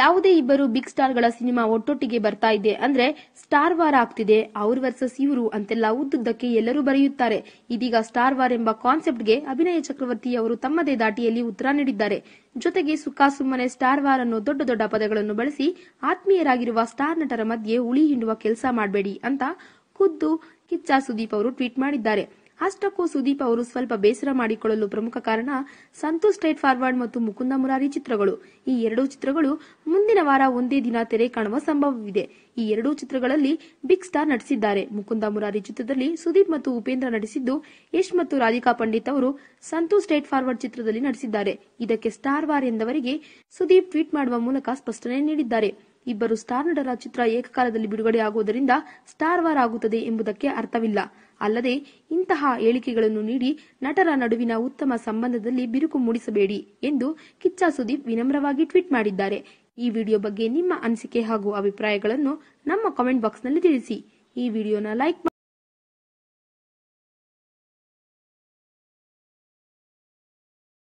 ಯಾವುದೇ ಇಬ್ಬರು big star ಗಳ ಸಿನಿಮಾ ಒಟ್ಟೊಟ್ಟಿಗೆ ಬರ್ತಾ ಇದೆ ಅಂದ್ರೆ ಸ್ಟಾರ್ ವಾರ್ ಆಗ್ತಿದೆ, ಅವ್ರ ವರ್ಸಸ್ ಇವರು ಅಂತೆಲ್ಲ ಉದ್ದುದ್ದಕ್ಕೆ ಎಲ್ಲರೂ ಬರೆಯುತ್ತಾರೆ. ಇದೀಗ ಸ್ಟಾರ್ ವಾರ್ ಎಂಬ ಕಾನ್ಸೆಪ್ಟ್ಗೆ ಅಭಿನಯ ಚಕ್ರವರ್ತಿ ಅವರು ತಮ್ಮದೇ ದಾಟಿಯಲ್ಲಿ ಉತ್ತರ ನೀಡಿದ್ದಾರೆ. ಜೊತೆಗೆ ಸುಖ ಸುಮ್ಮನೆ ಸ್ಟಾರ್ ವಾರ್ ಅನ್ನು ದೊಡ್ಡ ದೊಡ್ಡ ಪದಗಳನ್ನು ಬಳಸಿ ಆತ್ಮೀಯರಾಗಿರುವ ಸ್ಟಾರ್ ನಟರ ಮಧ್ಯೆ ಉಳಿ ಹಿಂಡುವ ಕೆಲಸ ಮಾಡಬೇಡಿ ಅಂತ ಖುದ್ದು ಕಿಚ್ಚ ಸುದೀಪ್ ಅವರು ಟ್ವೀಟ್ ಮಾಡಿದ್ದಾರೆ. ಅಷ್ಟಕ್ಕೂ ಸುದೀಪ್ ಅವರು ಸ್ವಲ್ಪ ಬೇಸರ ಮಾಡಿಕೊಳ್ಳಲು ಪ್ರಮುಖ ಕಾರಣ ಸಂತೋಷ್ ಸ್ಟ್ರೈಟ್ ಫಾರ್ವರ್ಡ್ ಮತ್ತು ಮುಕುಂದ ಮುರಾರಿ ಚಿತ್ರಗಳು. ಈ ಎರಡೂ ಚಿತ್ರಗಳು ಮುಂದಿನ ವಾರ ಒಂದೇ ದಿನ ತೆರೆ ಕಾಣುವ ಸಂಭವವಿದೆ. ಈ ಎರಡೂ ಚಿತ್ರಗಳಲ್ಲಿ ಬಿಗ್ ಸ್ಟಾರ್ ನಟಿಸಿದ್ದಾರೆ. ಮುಕುಂದ ಮುರಾರಿ ಚಿತ್ರದಲ್ಲಿ ಸುದೀಪ್ ಮತ್ತು ಉಪೇಂದ್ರ ನಟಿಸಿದ್ದು, ಯಶ್ ಮತ್ತು ರಾಧಿಕಾ ಪಂಡಿತ್ ಅವರು ಸಂತೋಷ್ ಸ್ಟ್ರೈಟ್ ಫಾರ್ವರ್ಡ್ ಚಿತ್ರದಲ್ಲಿ ನಟಿಸಿದ್ದಾರೆ. ಇದಕ್ಕೆ ಸ್ಟಾರ್ ವಾರ್ ಎಂದವರಿಗೆ ಸುದೀಪ್ ಟ್ವೀಟ್ ಮಾಡುವ ಮೂಲಕ ಸ್ಪಷ್ಟನೆ ನೀಡಿದ್ದಾರೆ. ಇಬ್ಬರು ಸ್ಟಾರ್ ನಟರ ಚಿತ್ರ ಏಕಕಾಲದಲ್ಲಿ ಬಿಡುಗಡೆ ಆಗುವುದರಿಂದ ಸ್ಟಾರ್ ವಾರ್ ಆಗುತ್ತದೆ ಎಂಬುದಕ್ಕೆ ಅರ್ಥವಿಲ್ಲ. ಅಲ್ಲದೆ ಇಂತಹ ಹೇಳಿಕೆಗಳನ್ನು ನೀಡಿ ನಟರ ನಡುವಿನ ಉತ್ತಮ ಸಂಬಂಧದಲ್ಲಿ ಬಿರುಕು ಮೂಡಿಸಬೇಡಿ ಎಂದು ಕಿಚ್ಚ ಸುದೀಪ್ ವಿನಮ್ರವಾಗಿ ಟ್ವೀಟ್ ಮಾಡಿದ್ದಾರೆ. ಈ ವಿಡಿಯೋ ಬಗ್ಗೆ ನಿಮ್ಮ ಅನಿಸಿಕೆ ಹಾಗೂ ಅಭಿಪ್ರಾಯಗಳನ್ನು ನಮ್ಮ ಕಾಮೆಂಟ್ ಬಾಕ್ಸ್ನಲ್ಲಿ ತಿಳಿಸಿ. ಈ ವಿಡಿಯೋನ ಲೈಕ್